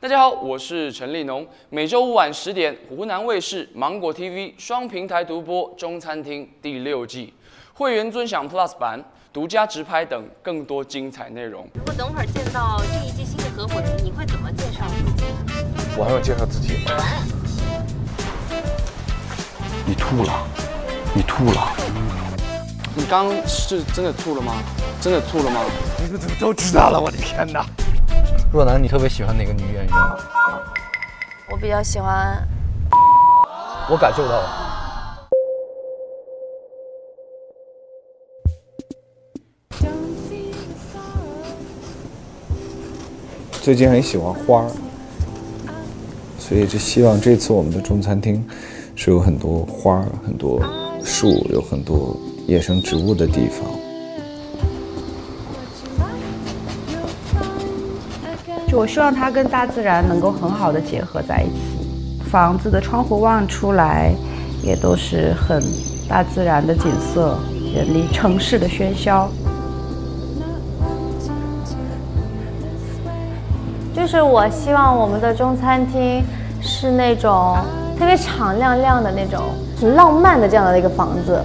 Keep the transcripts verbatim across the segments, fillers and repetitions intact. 大家好，我是陈立农。每周五晚十点，湖南卫视、芒果 T V 双平台独播《中餐厅》第六季，会员尊享 Plus 版、独家直拍等更多精彩内容。如果等会儿见到这一季新的合伙人，你会怎么介绍自己？我还要介绍自己吗？你吐了，你吐了。你刚是真的吐了吗？真的吐了吗？你们怎么都知道了？我的天哪！ 若男，你特别喜欢哪个女演员？我比较喜欢。我感受到了。最近很喜欢花儿，所以就希望这次我们的中餐厅是有很多花儿、很多树、有很多野生植物的地方。 就我希望它跟大自然能够很好的结合在一起，房子的窗户望出来，也都是很大自然的景色，远离城市的喧嚣。就是我希望我们的中餐厅是那种特别敞亮亮的那种，很浪漫的这样的一个房子。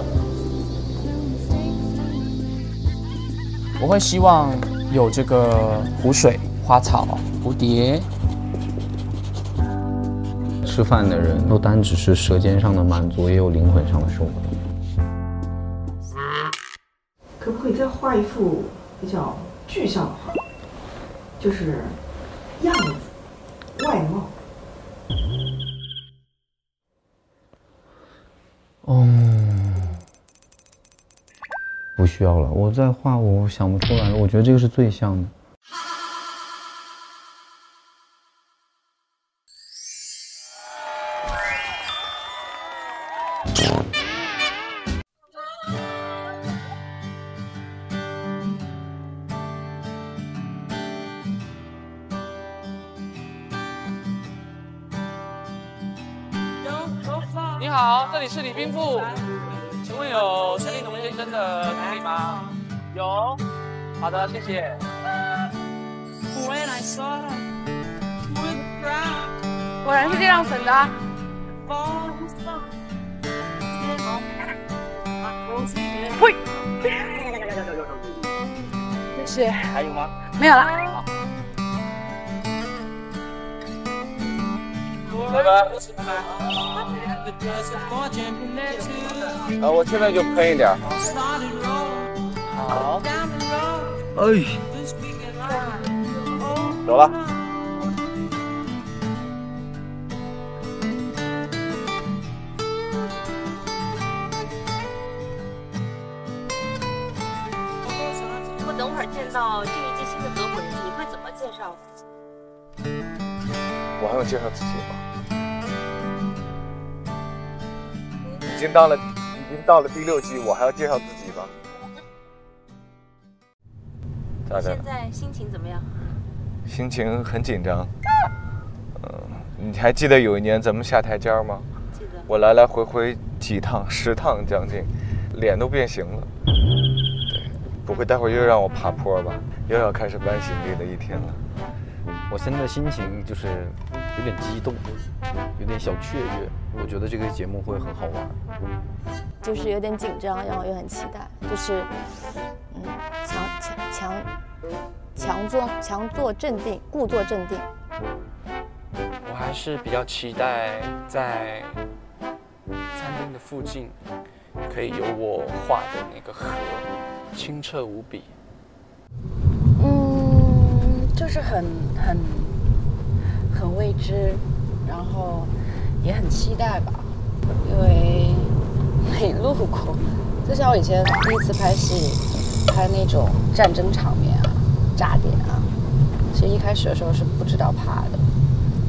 我会希望有这个湖水。 花草、蝴蝶，吃饭的人不单只是舌尖上的满足，也有灵魂上的收获。可不可以再画一幅比较具象的画？就是样子、外貌。嗯，不需要了。我再画，我想不出来了。我觉得这个是最像的。 你好，这里是礼宾部，请问有陈立农先生的助理吗？有，好的，谢谢。果然是这样粉的。喂，谢谢。还有吗？没有了。 拜拜，拜拜。啊，我现在就喷一点。好。哎。走了。如果等会儿见到这一季新的合伙人，你会怎么介绍自己？我还要介绍自己吗？ 已经到了，已经到了第六季，我还要介绍自己吗？咋的？现在心情怎么样？心情很紧张。嗯，你还记得有一年咱们下台阶吗？记得。我来来回回几趟，十趟将近，脸都变形了。对，不会待会又让我爬坡吧？又要开始搬行李的一天了。我现在心情就是有点激动。 有点小雀跃，我觉得这个节目会很好玩，就是有点紧张，然后又很期待，就是嗯，强强强强做强做镇定，故作镇定。我还是比较期待在餐厅的附近，可以有我画的那个河，清澈无比。嗯，就是很很很未知。 然后也很期待吧，因为没录过。就像我以前第一次拍戏，拍那种战争场面啊、炸点啊，其实一开始的时候是不知道怕的，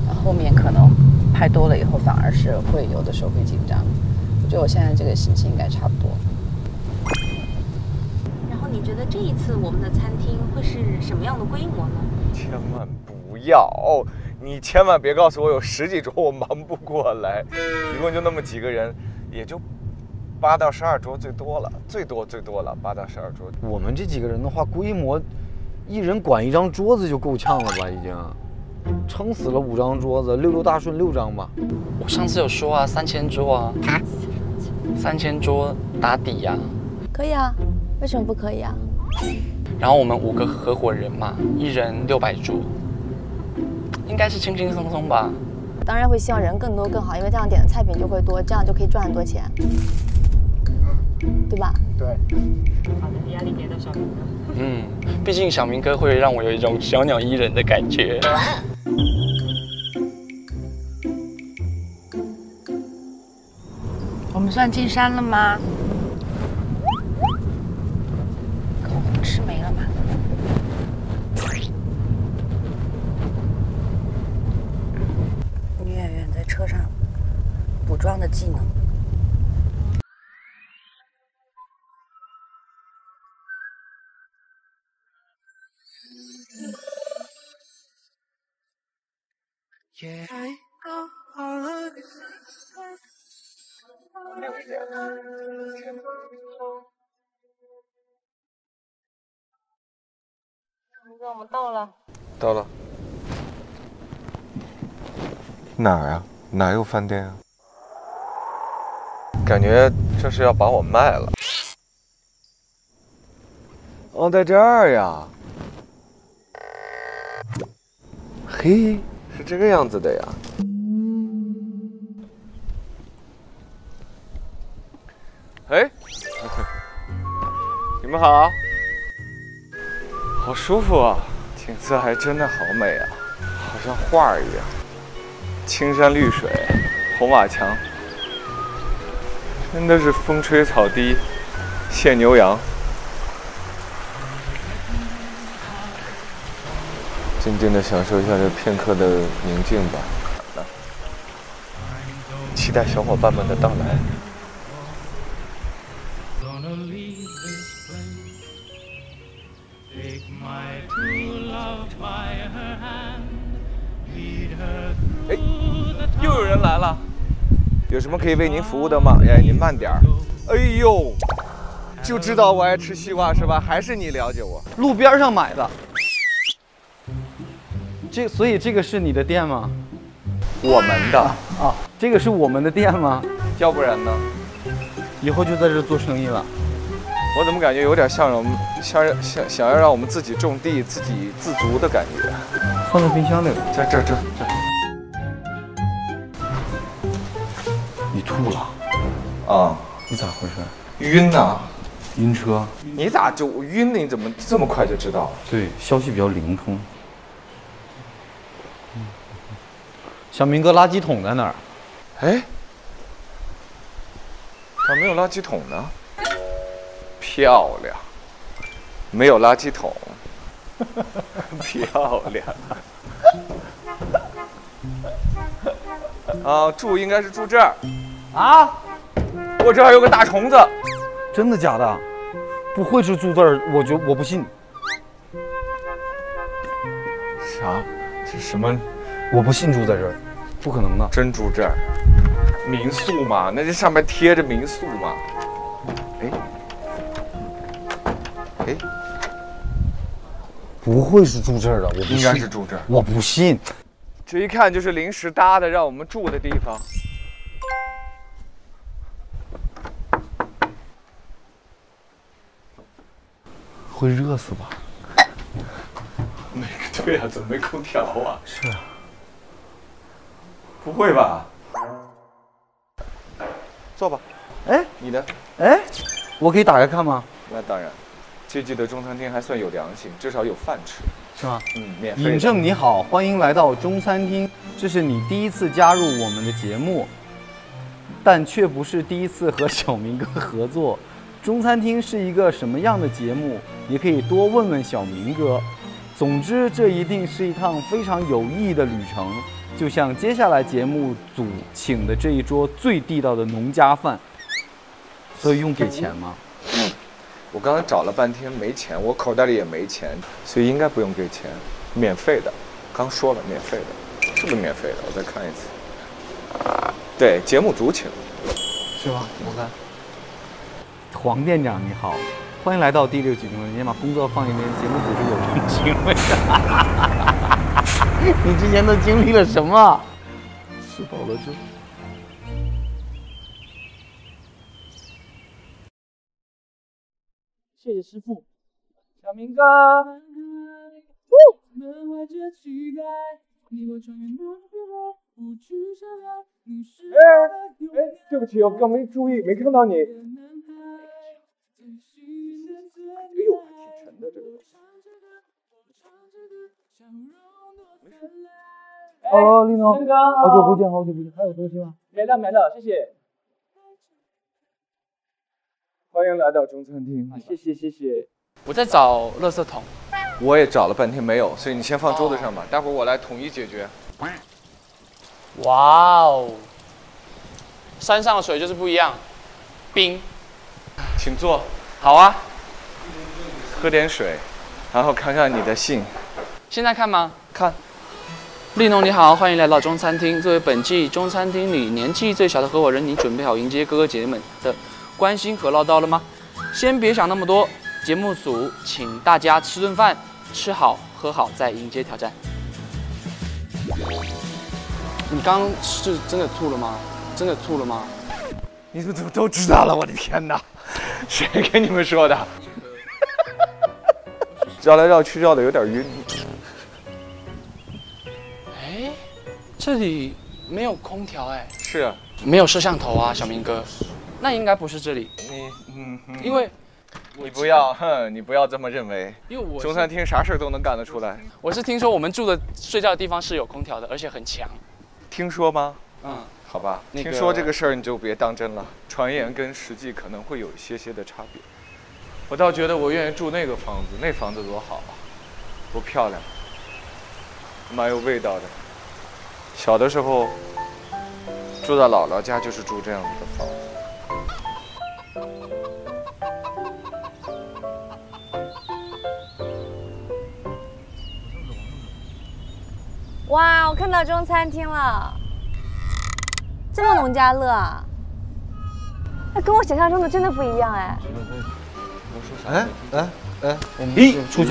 然后后面可能拍多了以后，反而是会有的时候会紧张。我觉得我现在这个心情应该差不多。然后你觉得这一次我们的餐厅会是什么样的规模呢？千万不要！ 你千万别告诉我有十几桌，我忙不过来。一共就那么几个人，也就八到十二桌最多了，最多最多了，八到十二桌。我们这几个人的话，规模一人管一张桌子就够呛了吧？已经。撑死了五张桌子，六六大顺六张吧。我上次有说啊，三千桌啊，啊三千桌打底呀、啊，可以啊，为什么不可以啊？然后我们五个合伙人嘛，一人六百桌，应该是轻轻松松吧。当然会希望人更多更好，因为这样点的菜品就会多，这样就可以赚很多钱，对吧？对。好的，压力给到小明哥。嗯，毕竟小明哥会让我有一种小鸟依人的感觉。我们算进山了吗？口红吃没了吗？ 车上补妆的技能。哥，我们到了。到了。哪儿啊？ 哪有饭店啊？感觉这是要把我卖了。哦，在这儿呀。嘿，是这个样子的呀。哎，你们好，好舒服啊！景色还真的好美啊，好像画儿一样。 青山绿水，红瓦墙，真的是风吹草低见牛羊。静静的享受一下这片刻的宁静吧。期待小伙伴们的到来。哎。 又有人来了，有什么可以为您服务的吗？哎，您慢点儿。哎呦，就知道我爱吃西瓜是吧？还是你了解我。路边上买的。这，所以这个是你的店吗？我们的啊，啊，这个是我们的店吗？要不然呢？以后就在这做生意了。我怎么感觉有点像我们想想想要让我们自己种地、自给自足的感觉？放在冰箱里。这这这这。 你吐了，啊！你咋回事？晕呐，晕车。你咋就晕呢？你怎么这么快就知道了？对，消息比较灵通。小明哥，垃圾桶在哪儿？哎，咋没有垃圾桶呢？漂亮，没有垃圾桶，漂亮。啊，住应该是住这儿。 啊！我这还有个大虫子，真的假的？不会是住这儿，我觉我不信。啥？这什么？我不信住在这儿，不可能的。真住这儿？民宿嘛，那这上面贴着民宿嘛。哎，哎，不会是住这儿的，我不信。应该是住这儿，我不信。这一看就是临时搭的，让我们住的地方。 会热死吧？没对呀、啊，怎么没空调啊？是啊，不会吧？坐吧。哎，你的，哎，我可以打开看吗？那当然，这季的中餐厅还算有良心，至少有饭吃，是吗？嗯，免费。尹正你好，欢迎来到中餐厅，这是你第一次加入我们的节目，但却不是第一次和小明哥合作。 中餐厅是一个什么样的节目？也可以多问问小明哥。总之，这一定是一趟非常有意义的旅程，就像接下来节目组请的这一桌最地道的农家饭。所以用给钱吗？嗯、我刚才找了半天没钱，我口袋里也没钱，所以应该不用给钱，免费的。刚说了免费的，是不是免费的？我再看一次。对，节目组请，是吧？我看。 黄店长你好，欢迎来到第六集中。今天把工作放一边，节目组是有人情味的。你之前都经历了什么？吃饱了就。谢谢师傅。小明哥。哎哎，对不起，我刚没注意，没看到你。哎呦，还挺沉的这个。 哦，立农，好久不见，好久不见，还有东西吗？没了没了，谢谢。欢迎来到中餐厅。谢谢谢谢。我在找垃圾桶。我也找了半天没有，所以你先放桌子上吧，待会儿我来统一解决。哇哦，山上的水就是不一样，冰。请坐。好啊。喝点水，然后看看你的信。 现在看吗？看。立农你好，欢迎来到中餐厅。作为本季中餐厅里年纪最小的合伙人，你准备好迎接哥哥姐姐们的关心和唠叨了吗？先别想那么多，节目组请大家吃顿饭，吃好喝好，再迎接挑战。你刚刚是真的吐了吗？真的吐了吗？你们怎么都知道了？我的天哪，谁跟你们说的？绕来绕去绕的有点晕。 这里没有空调哎，是啊，没有摄像头啊，小明哥，那应该不是这里。你嗯，嗯因为，你不要，哼，你不要这么认为，因为我中餐厅啥事都能干得出来。我是听说我们住的睡觉的地方是有空调的，而且很强。听说吗？嗯，好吧，那个、听说这个事儿你就别当真了，传言跟实际可能会有一些些的差别。我倒觉得我愿意住那个房子，那房子多好啊，多漂亮，蛮有味道的。 小的时候住在姥姥家，就是住这样子的房子。哇，我看到中餐厅了，这么农家乐啊！哎，跟我想象中的真的不一样哎。哎哎哎，我们出去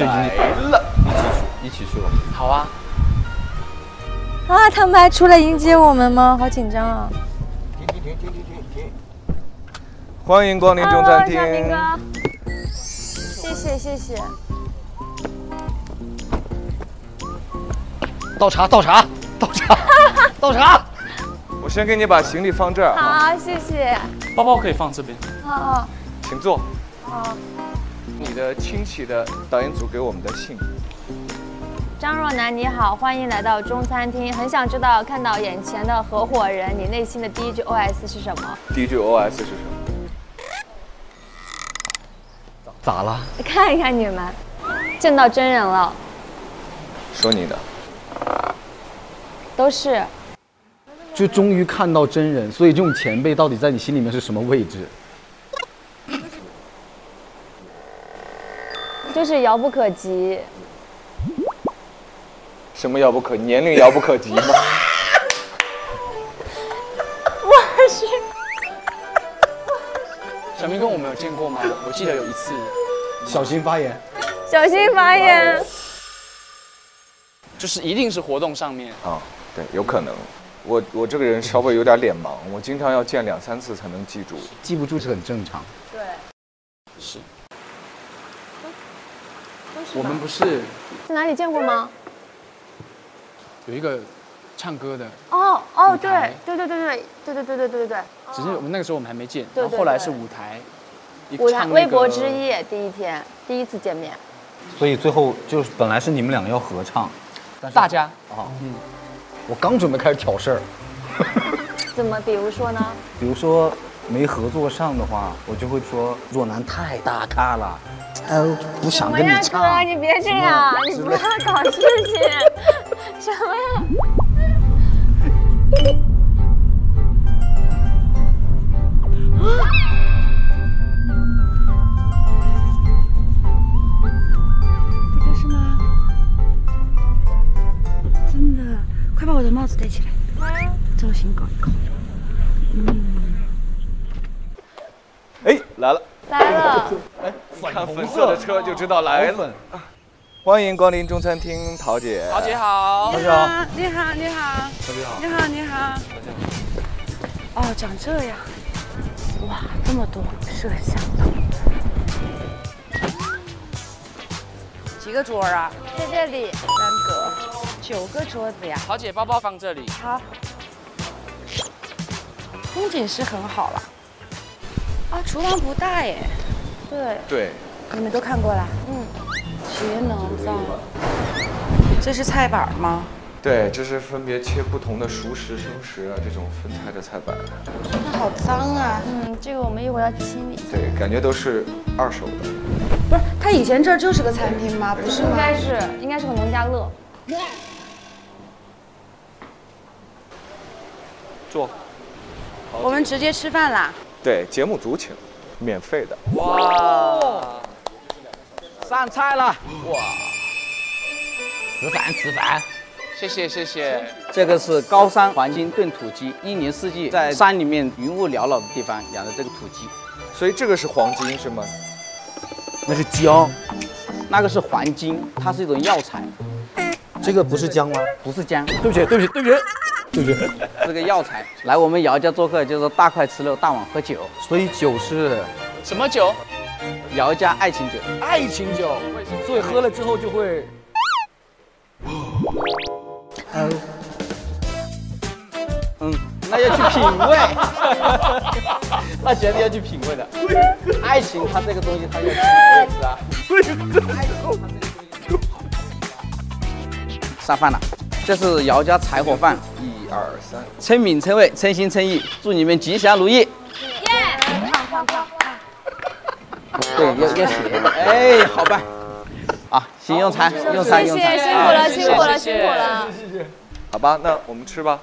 一起去吧。好啊。 啊！他们还出来迎接我们吗？好紧张啊！停停停停停停停！欢迎光临中餐厅。Hello， 小明哥，谢谢谢谢。倒茶倒茶倒茶倒茶！我先给你把行李放这儿。好，谢谢。包包可以放这边。哦哦。请坐。哦。你的亲戚的导演组给我们的信。 张若楠，你好，欢迎来到中餐厅。很想知道看到眼前的合伙人，你内心的第一句 O S 是什么？第一句 O S 是什么？咋了？看一看你们，见到真人了。说你的，都是。就终于看到真人，所以这种前辈到底在你心里面是什么位置？就是遥不可及。 什么遥不可及？年龄遥不可及吗？我是小明哥，我们有见过吗？我记得有一次，小心发言，小心发言，就是一定是活动上面啊、哦，对，有可能。我我这个人稍微有点脸盲，我经常要见两三次才能记住，记不住是很正常。对，是。我们不是在哪里见过吗？ 有一个唱歌的哦哦，对对对对对对对对对对对，只是我们那个时候我们还没见，然后后来是舞台，舞台微博之夜第一天第一次见面，所以最后就是本来是你们两个要合唱，大家啊，嗯，我刚准备开始挑事儿，怎么比如说呢？比如说没合作上的话，我就会说若楠太大咖了，哎，不想跟你唱。哥，你别这样，你不要搞事情。 什么呀？这个是吗？真的，快把我的帽子戴起来，造型搞一搞。嗯。哎，来了！来了！哎，看粉色的车就知道来了。欢迎光临中餐厅，陶姐。陶姐好。你好，你好，你好。陶姐好。你好，你好。哦，长这样。哇，这么多摄像头。几个桌啊？在这里三个，九个桌子呀。陶姐，包包放这里。好。风景是很好了。啊，厨房不大耶。对。对。你们都看过了。嗯。 节能灶，这是菜板吗？对，这是分别切不同的熟食、生食啊，这种分菜的菜板。那好脏啊！嗯，这个我们一会儿要清理。对，感觉都是二手的。不是，他以前这儿就是个餐厅吗？不是吗？应该是，应该是个农家乐。坐。我们直接吃饭啦。对，节目组请，免费的。哇。 上菜了，哇！吃饭吃饭，谢谢谢谢。这个是高山黄金炖土鸡，一年四季在山里面云雾缭绕的地方养的这个土鸡，所以这个是黄金是吗？那是姜，那个是黄金，它是一种药材。这个不是姜吗？不是姜，对不起对不起对不起对不起，是个药材。来我们姚家做客，就是大块吃肉，大碗喝酒，所以酒是什么酒？ 姚家爱情酒，爱情酒，所以喝了之后就会。嗯，嗯，那要去品味，那绝对要去品味的。爱情它这个东西，它要品味，是吧？为什么？爱情它这个东西。上饭了，这是姚家柴火饭。一二三，称名称谓，称心称意，祝你们吉祥如意。耶！胖胖胖。 对，要要写的，哎，好吧，啊，行，用餐，用餐，用餐，辛苦了，辛苦了，辛苦了，谢谢，好吧，那我们吃吧。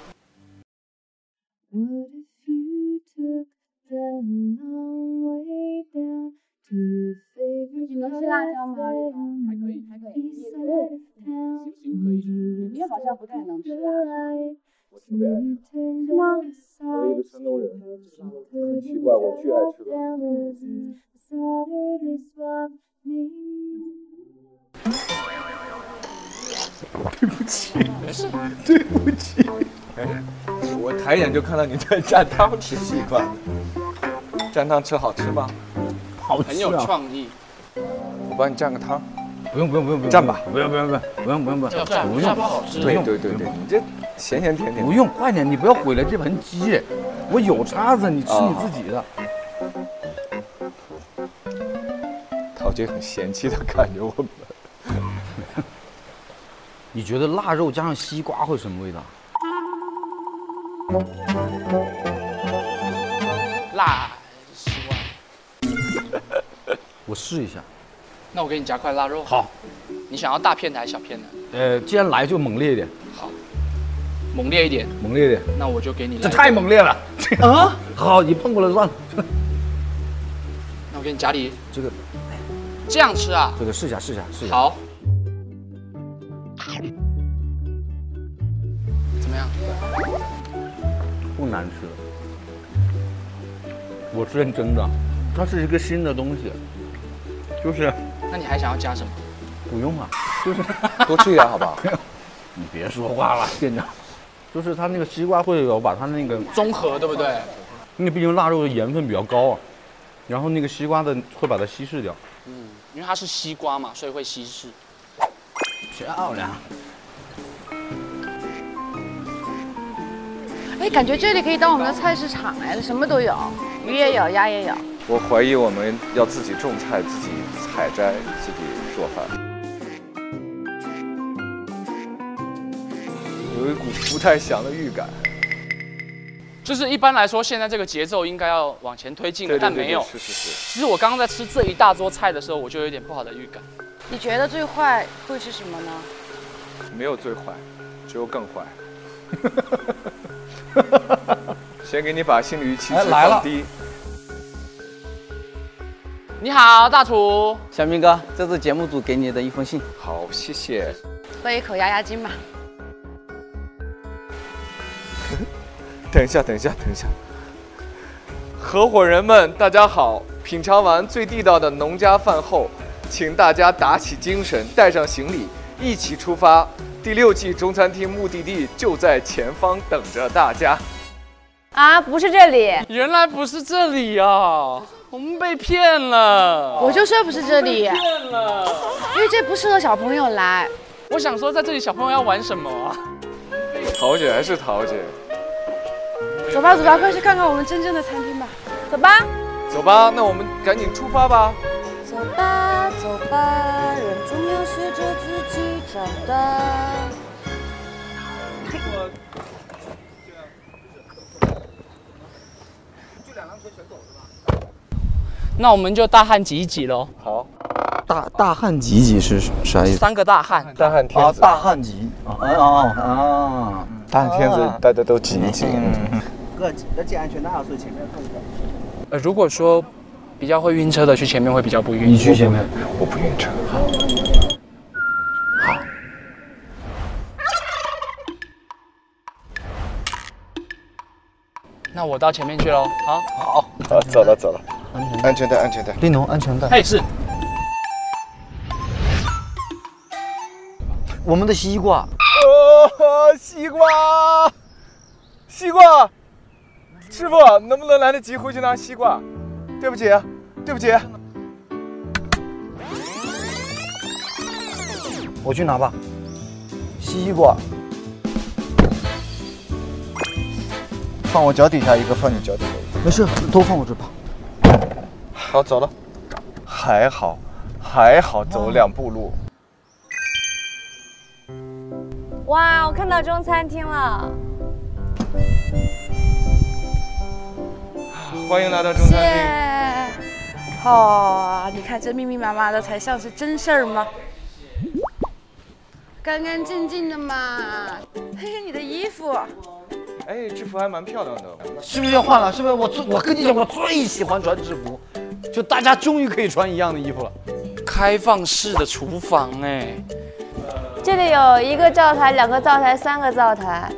你能吃辣椒吗？还可以，还可以，你好像不太能吃辣。 我特别爱吃，我一个山东人，很奇怪，我巨爱吃辣。对不起，对不起，我抬眼就看到你在蘸汤吃习惯。蘸汤吃好吃吗？好吃，很有创意。我帮你蘸个汤。不用不用不用不用，蘸吧。不用不用不用不用不用不用，不用不好吃。对对对对，你这。 咸咸甜甜，不用，快点，你不要毁了这盆鸡，我有叉子，你吃你自己的。陶姐很嫌弃的看着我们。你觉得腊肉加上西瓜会什么味道？辣西瓜。我试一下。那我给你夹块腊肉。好。你想要大片的还是小片的？呃，既然来就猛烈一点。好。 猛烈一点，猛烈一点，那我就给你。这太猛烈了！啊，好，你碰过来算了。那我给你夹里这个，这样吃啊？这个试一下，试一下，试一下。好。怎么样？不难吃，我是认真的。它是一个新的东西，就是。那你还想要加什么？不用啊，就是多吃一点，好不好？你别说话了，店长。 就是它那个西瓜会有把它那个综合，对不对？因为毕竟腊肉的盐分比较高啊，然后那个西瓜的会把它稀释掉。嗯，因为它是西瓜嘛，所以会稀释。漂亮。哎，感觉这里可以当我们的菜市场哎，什么都有，鱼也有，鸭也有。我怀疑我们要自己种菜，自己采摘，自己做饭。 有一股不太祥的预感，就是一般来说，现在这个节奏应该要往前推进了，但没有。是是是。其实我刚刚在吃这一大桌菜的时候，我就有点不好的预感。你觉得最坏会是什么呢？没有最坏，只有更坏。先给你把心理预期放低。你好，大厨小明哥，这是节目组给你的一封信。好，谢谢。喝一口压压惊吧。 等一下，等一下，等一下！合伙人们，大家好！品尝完最地道的农家饭后，请大家打起精神，带上行李，一起出发。第六季中餐厅目的地就在前方，等着大家。啊，不是这里，原来不是这里啊！我们被骗了。我就说不是这里，被骗了，因为这不适合小朋友来。我想说，在这里小朋友要玩什么啊？桃姐还是桃姐。走吧，走吧，快去看看我们真正的餐厅吧。走吧。走吧，那我们赶紧出发吧。 走吧，走吧，人终要学着自己长大。那我们就大汉挤一挤喽。好，大大汉挤一挤是啥意思？三个大汉，大汉天子，大汉挤啊啊啊！大汉天子，大家都挤一挤。各各系安全带，所以前面看一看。呃，如果说。 比较会晕车的去前面会比较不晕。你去前面，我不晕车。好，好。那我到前面去喽。啊，好，好，走了走了。安全带，安全带，立农安全带。哎，是。我们的西瓜。哦，西瓜，西瓜，师傅能不能来得及回去拿西瓜？ 对不起，对不起，我去拿吧。西瓜，放我脚底下一个，放你脚底下一个，没事，都放我这吧。好，走了。还好，还好，走两步路。哇，我看到中餐厅了。 欢迎来到中餐厅。哦，你看这密密麻麻的才像是真事儿吗？干干净净的嘛。嘿嘿，你的衣服。哎，制服还蛮漂亮的。是不是要换了？是不是？我最我跟你讲，我最喜欢穿制服，就大家终于可以穿一样的衣服了。开放式的厨房哎，这里有一个灶台，两个灶台，三个灶台。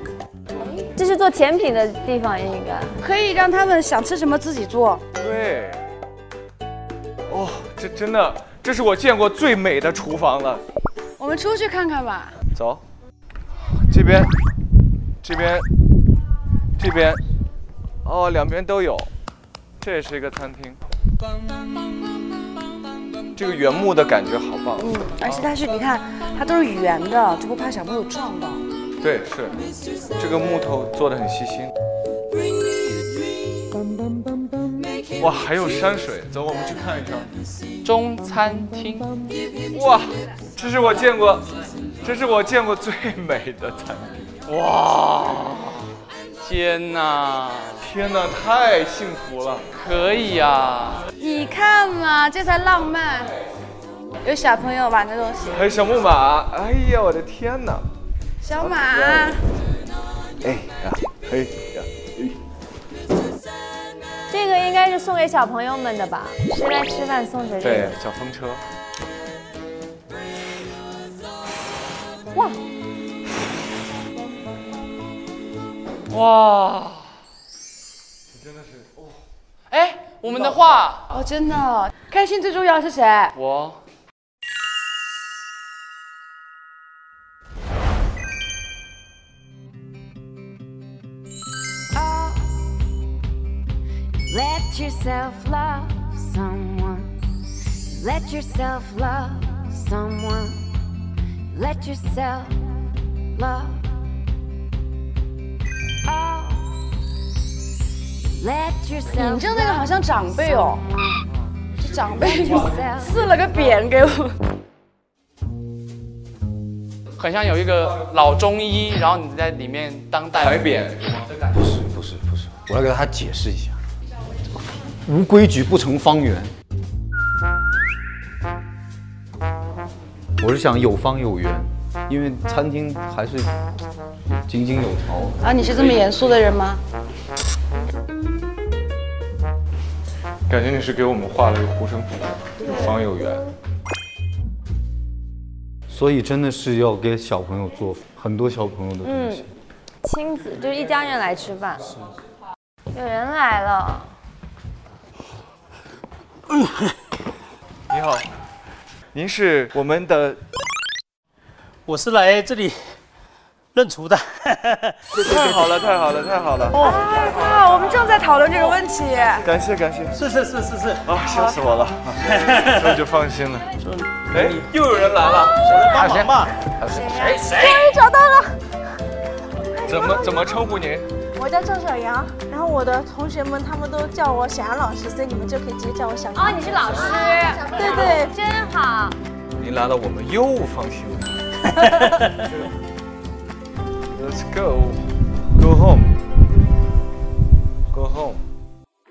这是做甜品的地方，应该可以让他们想吃什么自己做。对，哦，这真的，这是我见过最美的厨房了。我们出去看看吧。走，这边，这边，这边，哦，两边都有。这也是一个餐厅。这个原木的感觉好棒。嗯，而且它是，你看，它都是圆的，就不怕小朋友撞到。 对，是这个木头做的很细心。哇，还有山水，走，我们去看一看中餐厅。哇，这是我见过，这是我见过最美的餐厅。哇，天哪，天哪，太幸福了，可以啊。你看嘛，这才浪漫。有小朋友玩的东西，还有小木马。哎呀，我的天哪！ 小马，哎呀，哎呀，哎，这个应该是送给小朋友们的吧？谁来吃饭送谁？对，小风车。哇！哇！你真的是哦！哎，我们的话哦，真的，开心最重要是谁？我。 Let yourself love someone. Let yourself love someone. Let yourself love. Oh. Let yourself. 你这那个好像长辈哦，这长辈赐了个匾给我。很像有一个老中医，然后你在里面当代牌匾。不是不是不是，我要给他解释一下。 无规矩不成方圆。我是想有方有圆，因为餐厅还是井井有条。啊，你是这么严肃的人吗？感觉你是给我们画了一个护身符，有方有圆。所以真的是要给小朋友做很多小朋友的东西。嗯，亲子就是一家人来吃饭。是。有人来了。 你好，您是我们的，我是来这里认厨的。太好了，太好了，太好了！哇，我们正在讨论这个问题。感谢感谢，是是是是是。啊，笑死我了，这就放心了。哎，又有人来了，帮忙吧？谁谁？终于找到了。怎么怎么称呼您？ 我叫郑小杨，然后我的同学们他们都叫我小杨老师，所以你们就可以直接叫我小杨。哦，你是老师，对对，真好。您来了，我们又放心了。Let's go, go home, go home。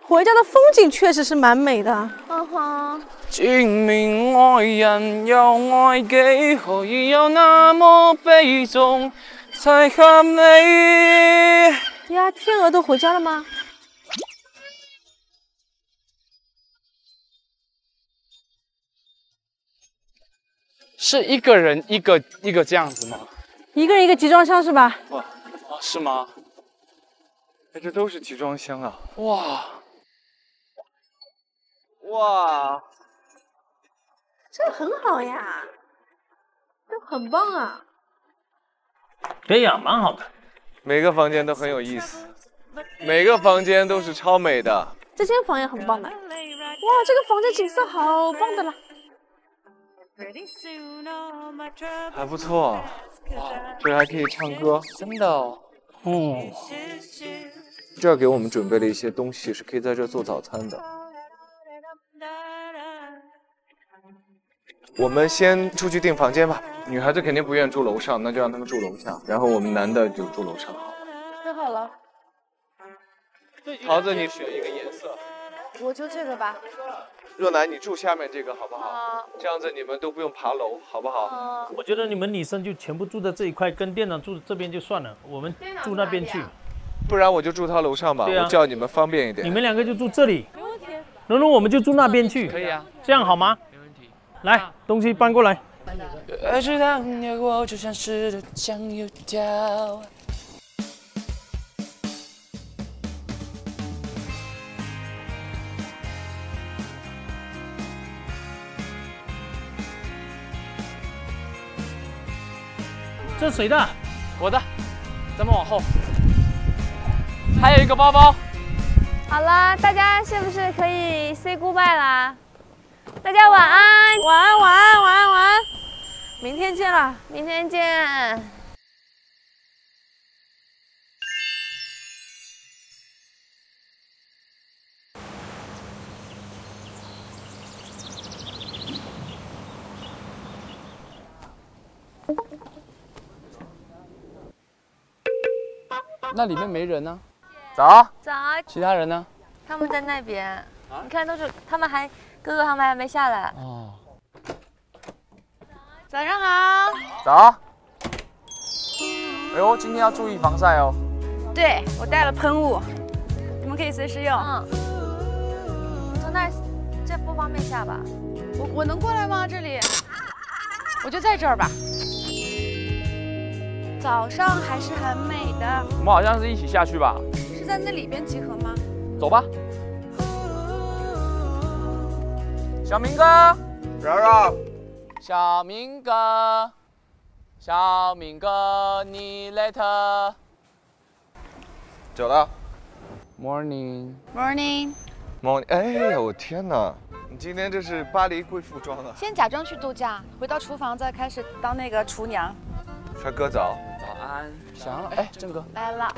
回家的风景确实是蛮美的。嗯哼。證明愛人又愛己，何以有那麼悲壯？齊合你。 呀，天鹅都回家了吗？是一个人一个一个这样子吗？一个人一个集装箱是吧？哇，啊，是吗？哎，这都是集装箱啊！哇，哇，这很好呀，这很棒啊！哎呀，蛮好的。 每个房间都很有意思，每个房间都是超美的。这间房也很棒的，哇，这个房间景色好棒的啦，还不错。哇，这还可以唱歌，真的哦。嗯，这儿给我们准备了一些东西，是可以在这做早餐的。我们先出去订房间吧。 女孩子肯定不愿住楼上，那就让他们住楼下。然后我们男的就住楼上。太好了。桃子，你选一个颜色。我就这个吧。若楠，你住下面这个好不好？啊、这样子你们都不用爬楼，好不好？啊、我觉得你们女生就全部住在这一块，跟店长住这边就算了，我们住那边去。啊、不然我就住他楼上吧，啊、我叫你们方便一点。你们两个就住这里。没问题。蓉蓉，我们就住那边去。可以啊。这样好吗？没问题。来，啊、东西搬过来。 而是当年我就像是的酱油条。这是谁的？我的。咱们往后。还有一个包包。好了，大家是不是可以 say goodbye 啦？大家晚安，晚安，晚安，晚安，晚安。 明天见了，明天见。那里面没人呢、啊？早。早。其他人呢？他们在那边。啊、你看，都是他们还哥哥他们还没下来。哦。 早上好，早。哎呦，今天要注意防晒哦。对，我带了喷雾，你们可以随时用。嗯。从那这不方便下吧？我我能过来吗？这里？我就在这儿吧。早上还是很美的。我们好像是一起下去吧？是在那里边集合吗？走吧。小明哥，然然。 小明哥，小明哥，你 later。走了。Morning。Morning。Morning。哎呀，我天哪！你今天这是巴黎贵妇装啊！先假装去度假，回到厨房再开始当那个厨娘。帅哥早。早安。小杨，哎，郑哥来了。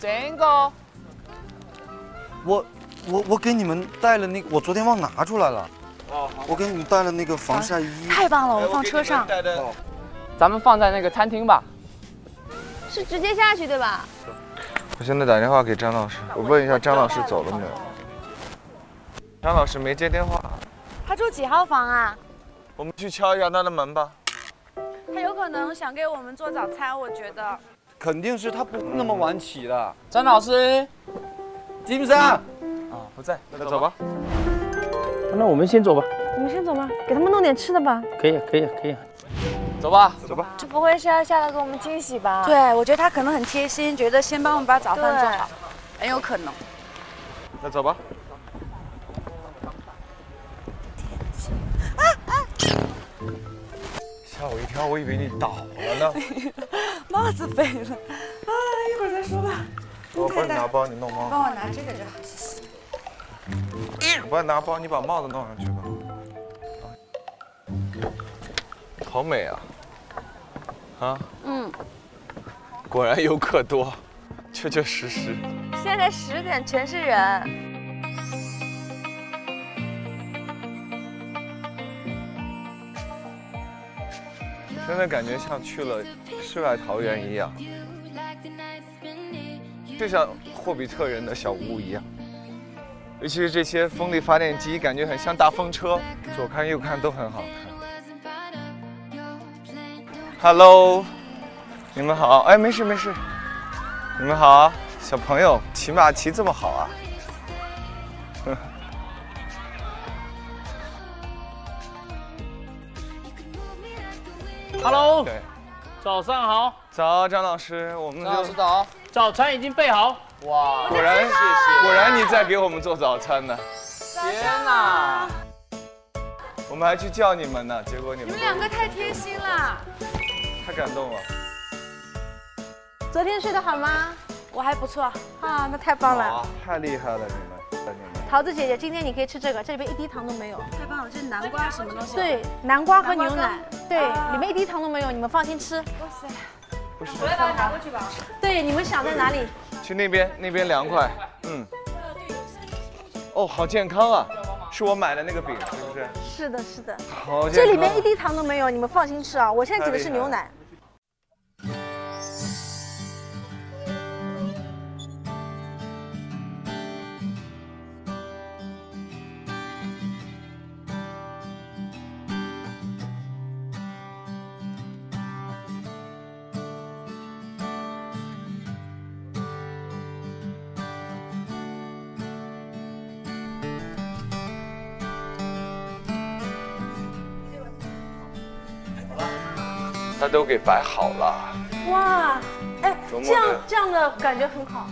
郑哥，我我我给你们带了那个，我昨天忘拿出来了。 我给你们带了那个防晒衣，太棒了，我放车上。咱们放在那个餐厅吧。是直接下去对吧？我现在打电话给张老师，我问一下张老师走了没有。张老师没接电话。他住几号房啊？我们去敲一下他的门吧。他有可能想给我们做早餐，我觉得。肯定是他不那么晚起的。张老师，吉姆森啊，不在，那走吧。 那我们先走吧。我们先走吧，给他们弄点吃的吧。可以，可以，可以。走吧，走吧。这不会是要下来给我们惊喜吧？对，我觉得他可能很贴心，觉得先帮我们把早饭做好，很有可能。那走吧。啊啊！吓我一跳，我以为你倒了呢。帽子飞了，啊，一会儿再说吧。我帮你拿包，你弄包。帮我拿这个就好，谢谢。我帮你拿包，你把帽子弄上去吧。好美啊！啊？嗯。果然游客多，确确实实。现在十点全是人。 真的感觉像去了世外桃源一样，就像霍比特人的小屋一样。尤其是这些风力发电机，感觉很像大风车，左看右看都很好看。Hello， 你们好。哎，没事没事。你们好啊，小朋友，骑马骑这么好啊？呵呵。 Hello， 早上好。早，张老师，我们老师早。早餐已经备好。哇，果然，果然你在给我们做早餐呢。天哪！我们还去叫你们呢，结果你们你们两个太贴心了，太感动了。昨天睡得好吗？我还不错啊，那太棒了。太厉害了你们，你们。桃子姐姐，今天你可以吃这个，这里边一滴糖都没有。太棒了，这是南瓜什么东西？对，南瓜和牛奶。 对，里面一滴糖都没有，你们放心吃。哇塞，不是，我来把它拿过去吧。对，你们想在哪里？去那边，那边凉快。嗯。哦，好健康啊！是我买的那个饼，是不是？是的，是的。好健康。这里面一滴糖都没有，你们放心吃啊！我现在指的是牛奶。它都给摆好了，哇，哎，这样这样的感觉很好。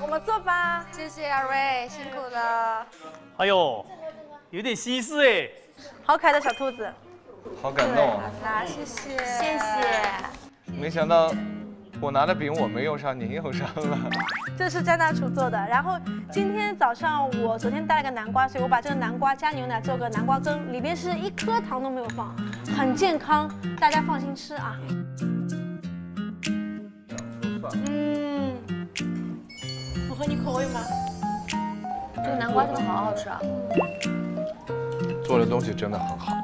我们坐吧，谢谢阿瑞，辛苦了。哎呦，有点西式哎，好可爱的小兔子，好感动啊！好啦，谢谢，谢谢。没想到我拿的饼我没用上，您用上了。这是詹大厨做的，然后今天早上我昨天带了个南瓜，所以我把这个南瓜加牛奶做个南瓜羹，里边是一颗糖都没有放。 很健康，大家放心吃啊。嗯，符合你口味吗？这个南瓜真的好好吃啊！做的东西真的很好。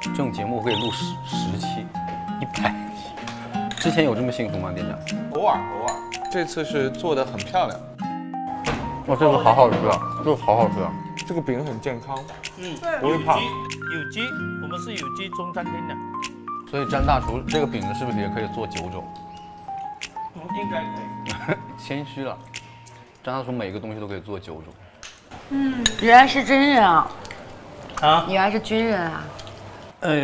这种节目可以录十十期、一百期，之前有这么幸福吗，店长？偶尔偶尔，这次是做的很漂亮。 哇，这个好好吃啊！这个好好吃啊！这个饼很健康，嗯，不会胖。有机，我们是有机中餐厅的。所以詹大厨这个饼呢，是不是也可以做九种？应该可以。谦虚了，詹大厨每个东西都可以做九种。嗯，原来是真人啊！啊，原来是军人啊！呃，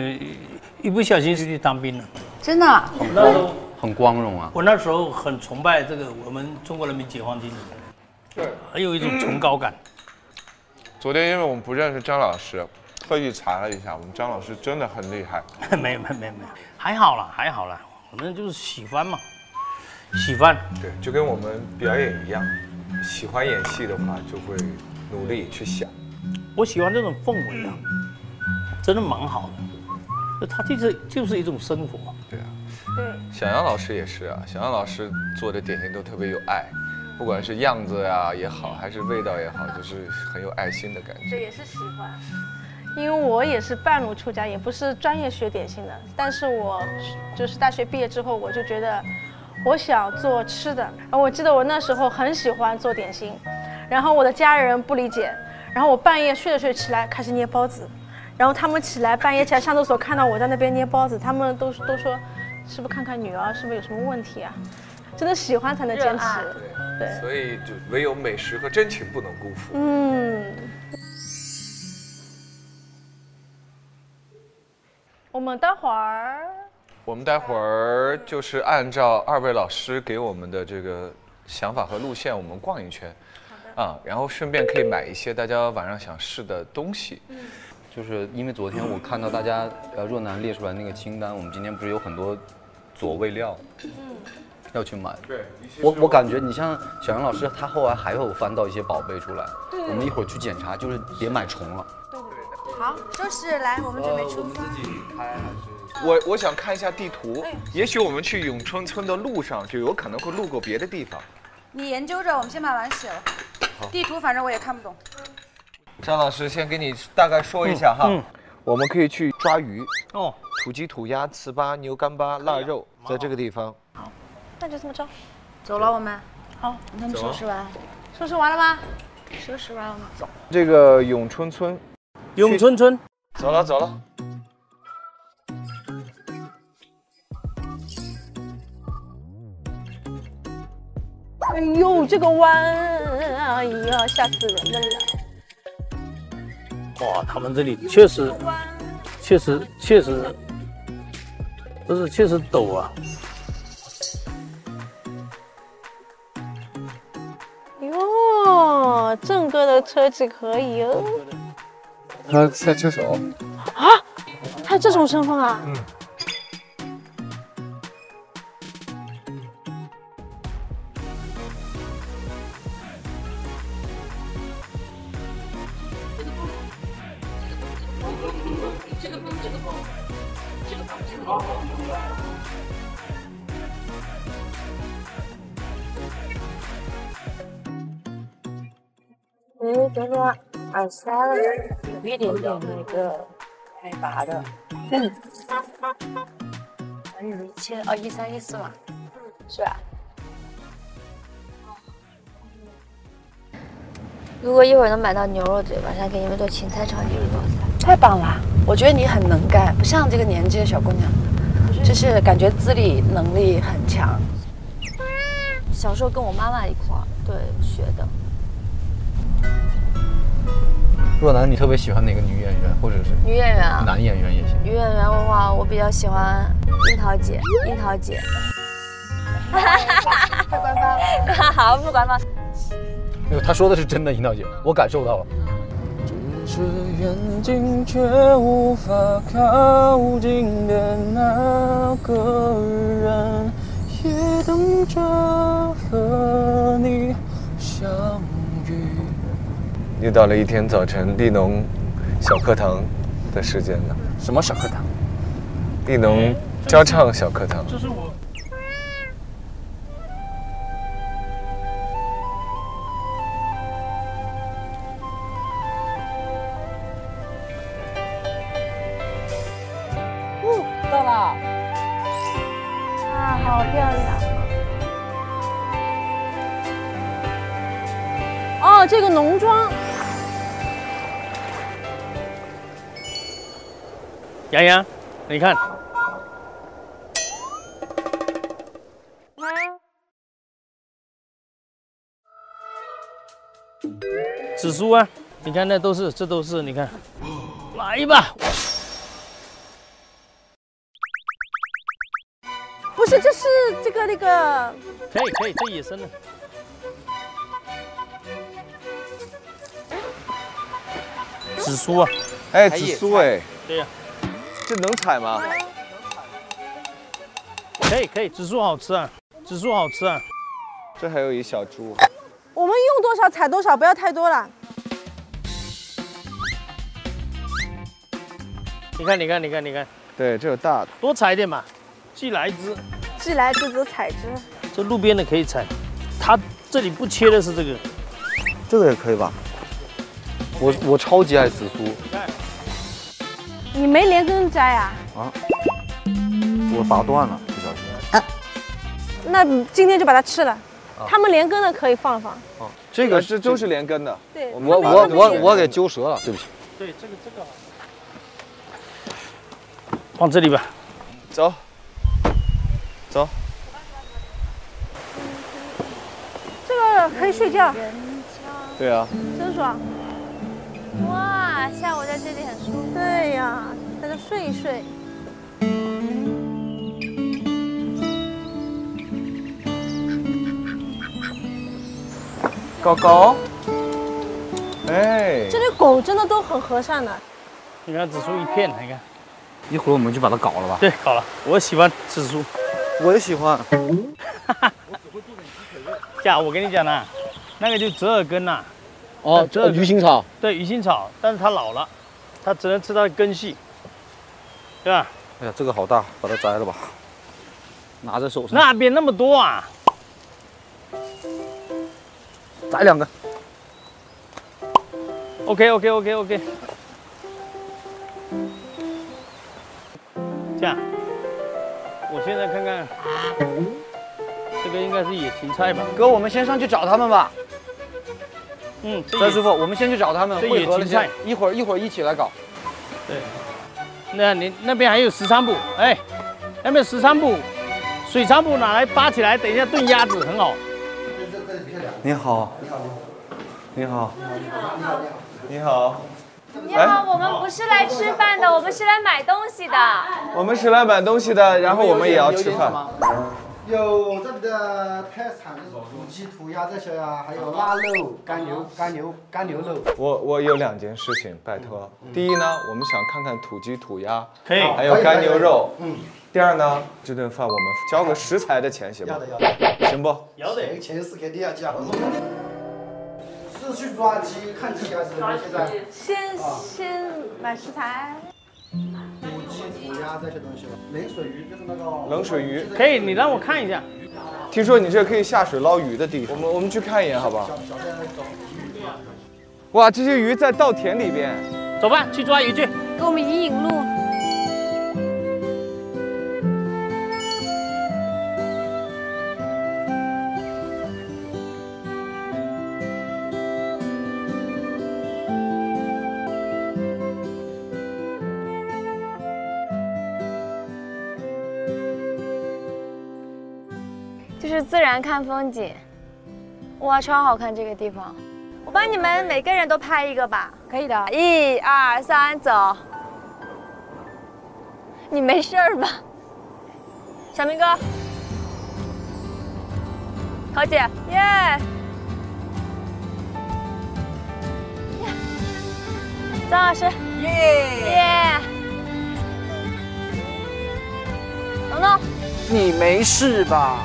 一不小心是去当兵了。真的？很光荣，很光荣啊！我那时候很崇拜这个我们中国人民解放军。 对，还有一种崇高感。昨天因为我们不认识张老师，特意查了一下，我们张老师真的很厉害。没有没有没有，还好啦还好啦，我们就是喜欢嘛，喜欢。对，就跟我们表演一样，喜欢演戏的话，就会努力去想。我喜欢这种氛围啊，真的蛮好的。它就是就是一种生活。对啊。对。小杨老师也是啊，小杨老师做的点心都特别有爱。 不管是样子呀也好，还是味道也好，就是很有爱心的感觉。这也是喜欢，因为我也是半路出家，也不是专业学点心的。但是我就是大学毕业之后，我就觉得我想做吃的。然后我记得我那时候很喜欢做点心，然后我的家人不理解，然后我半夜睡着睡起来开始捏包子，然后他们起来半夜起来上厕所看到我在那边捏包子，他们都都说是不是看看女儿是不是有什么问题啊？真的喜欢才能坚持。 所以就唯有美食和真情不能辜负。嗯，我们待会儿，我们待会儿就是按照二位老师给我们的这个想法和路线，我们逛一圈。好的。啊，然后顺便可以买一些大家晚上想试的东西。嗯，就是因为昨天我看到大家呃若男列出来那个清单，我们今天不是有很多佐味料，嗯，要去买。对，我我感觉你像小杨老师，他后来还有翻到一些宝贝出来，我们一会儿去检查，就是别买重了。对对对。好，周师来，我们准备出发。我们自己开还是？ 我我想看一下地图，也许我们去永春村的路上就有可能会路过别的地方。你研究着，我们先把碗洗了。好，地图反正我也看不懂。张老师先给你大概说一下哈，嗯嗯、我们可以去抓鱼哦，土鸡、土鸭、糍粑、牛干巴、腊肉，在这个地方。好，那就这么着，走了我们。好，那你收拾完，收拾完了吗？收拾完我们走。这个永春村，永春村，走了走了。 哎呦，这个弯，哎呀，吓死人了！哇，他们这里确实，确实，确实，不是确实陡啊！哟，郑哥的车技可以哦。他赛车手。啊？他这种身份啊？嗯。 您觉得耳塞有一点点那个太拔的，嗯，还有一千哦一三一四嘛，是吧？如果一会儿能买到牛肉嘴，晚上给你们做芹菜炒牛肉菜，太棒了！我觉得你很能干，不像这个年纪的小姑娘，就是感觉自理能力很强。小时候跟我妈妈一块儿对学的。 若男，你特别喜欢哪个女演员，或者是女演员啊？男演员也行。女演员的话，我比较喜欢樱桃姐。樱桃姐，太官方了。好，不官方。没有，他说的是真的。樱桃姐，我感受到了。只是眼睛却无法靠近的那个人，也等着和你相遇。 又到了一天早晨地农小课堂的时间了。什么小课堂？地农教唱小课堂。这是我。哦，到了！啊，好漂亮！ 哦，这个农庄。洋洋，你看，紫苏啊，你看那都是，这都是，你看，来吧。不是，这是这个那个。可以可以，这野生的。 紫苏啊，哎，紫苏哎，对呀，这能采吗？可以可以，紫苏好吃啊，紫苏好吃啊。这还有一小株。我们用多少采多少，不要太多了。你看你看你看你看，对，这有大的，多采一点嘛，既来之，既来之则采之。这路边的可以采，它这里不切的是这个，这个也可以吧。 我我超级爱紫苏，你没连根摘呀？啊！我拔断了，不小心。啊、那今天就把它吃了。啊、他们连根的可以放放。哦、啊，这个是都是连根的。对，我我我我给揪折了，对不起。对，这个这个。放这里吧。走，走。这个可以睡觉。对啊。真爽。 哇，下午在这里很舒服。对呀，在这睡一睡。狗狗，哎，这对狗真的都很和善的。你看紫苏一片，你看，一会儿我们就把它搞了吧？对，搞了。我喜欢紫苏，我也喜欢。哈哈，我只会做点鸡腿。呀，我跟你讲呢，那个就折耳根呐。哦，折鱼腥草。对，鱼腥草，但是它老了，它只能吃它的根系，对吧？哎呀，这个好大，把它摘了吧。拿在手上。那边那么多啊！摘两个。 OK OK OK OK， 这样，我现在看看，这个应该是野芹菜吧？哥，我们先上去找他们吧。嗯，张师傅，我们先去找他们，汇合了菜，一会儿一会儿一起来搞。对，那你那边还有石菖蒲，哎，那边石菖蒲、水菖蒲拿来扒起来，等一下炖鸭子很好。你好。你好。你好。你好。你好。 你好，你好，我们不是来吃饭的，我们是来买东西的。我们是来买东西的，然后我们也要吃饭。有这里的特产土鸡、土鸭这些啊，还有腊肉、干牛、干牛、干牛肉。我我有两件事情，拜托。第一呢，我们想看看土鸡、土鸭，可以，还有干牛肉。嗯。第二呢，这顿饭我们交个食材的钱，行不？要的要的。行不？要的，钱是肯定要交。 是去抓鸡、看鸡还是现在？先先买食材，土鸡、土鸭这些东西吧。冷水鱼就是那个冷水鱼，可以，你让我看一下。听说你这可以下水捞鱼的地方，我们我们去看一眼，好不好？哇，这些鱼在稻田里边。走吧，去抓鱼去，给我们引引路。就是自然看风景，哇，超好看这个地方！我帮你们每个人都拍一个吧，可以的。一二三，走！你没事儿吧，小明哥？桃姐，耶！张老师，耶！耶！彤彤。 你没事吧？